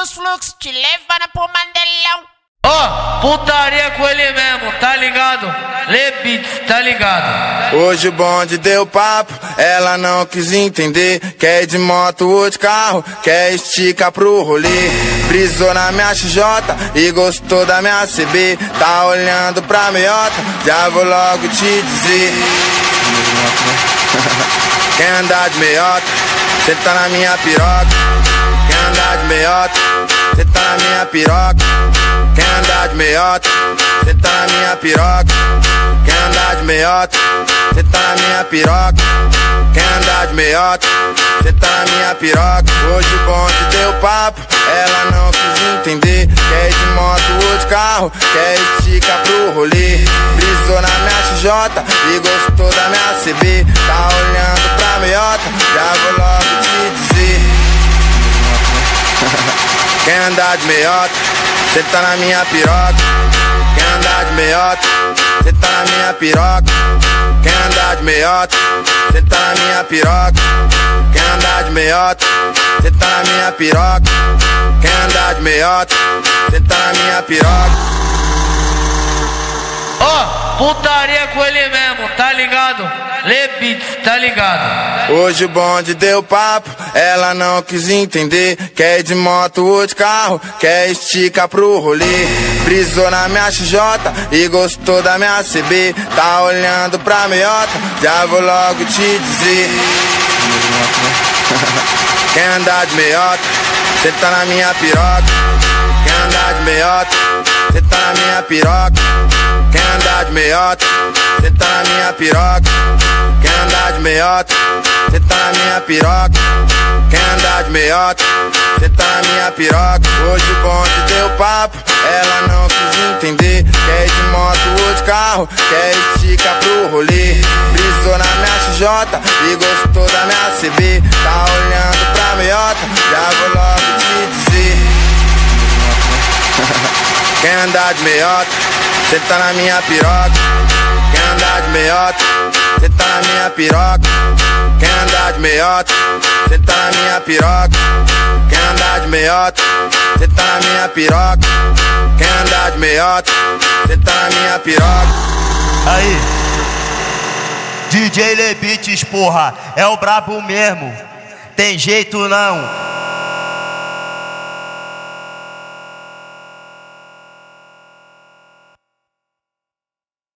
dos fluxos, te levando pro Mandelão. Ó, putaria com ele mesmo, tá ligado? LeBeaTs, tá ligado? Hoje o bonde deu papo, ela não quis entender. Quer ir de moto ou de carro, quer esticar pro rolê. Brisou na minha XJ e gostou da minha CB. Tá olhando pra meiota, já vou logo te dizer. Quer andar de meiota, cê tá na minha piroca. Quer andar de meiota, cê tá na minha piroca. Quem andar de meiota, cê tá na minha piroca. Quem andar de meiota, cê tá na minha piroca. Quem andar de meiota, cê tá na minha piroca. Hoje o bonde deu papo, ela não quis entender. Quer ir de moto ou de carro, quer esticar pro rolê. Brisou na minha XJ e gostou da minha CB. Tá olhando pra meiota, já vou logo te dizer. Quem andar de meiota, cê tá na minha piroca. Quem andar de meiota, cê tá na minha piroca. Quem andar de meiota, cê tá na minha piroca. Quem andar de meiota, cê tá na minha piroca. Quem andar de meiota, cê tá na minha piroca. Ó, putaria com ele mesmo, tá ligado? LeBeaTs, tá ligado? Hoje o bonde deu papo, ela não quis entender. Quer ir de moto ou de carro, quer esticar pro rolê. Brisou na minha XJ e gostou da minha CB. Tá olhando pra meiota, já vou logo te dizer. Quem andar de meiota, cê tá na minha piroca. Quem andar de meiota, cê tá na minha piroca. Quem andar de meiota, cê tá na minha piroca. Quem andar de meiota, cê tá na minha piroca. Quem andar de meiota, cê tá na minha piroca. Hoje o bonde deu papo, ela não quis entender. Quer ir de moto ou de carro, quer esticar pro rolê. Brisou na minha XJ e gostou da minha CB. Tá olhando pra meiota, já vou logo te dizer. Quem andar de meiota, cê tá na minha piroca. Quem andar de meiota, cê tá na minha piroca. Quem andar de meiota, cê tá na minha piroca. Quem andar de meiota, cê tá na minha piroca. Quem andar de meiota, cê tá na minha piroca. Aí, DJ LeBeaTs, porra, é o brabo mesmo. Tem jeito não.